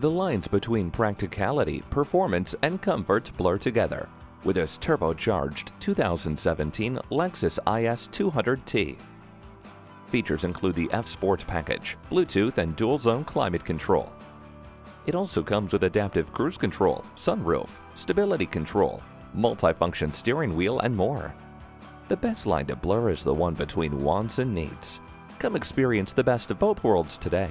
The lines between practicality, performance, and comfort blur together with this turbocharged 2017 Lexus IS200T. Features include the F-Sport package, Bluetooth, and dual-zone climate control. It also comes with adaptive cruise control, sunroof, stability control, multifunction steering wheel, and more. The best line to blur is the one between wants and needs. Come experience the best of both worlds today.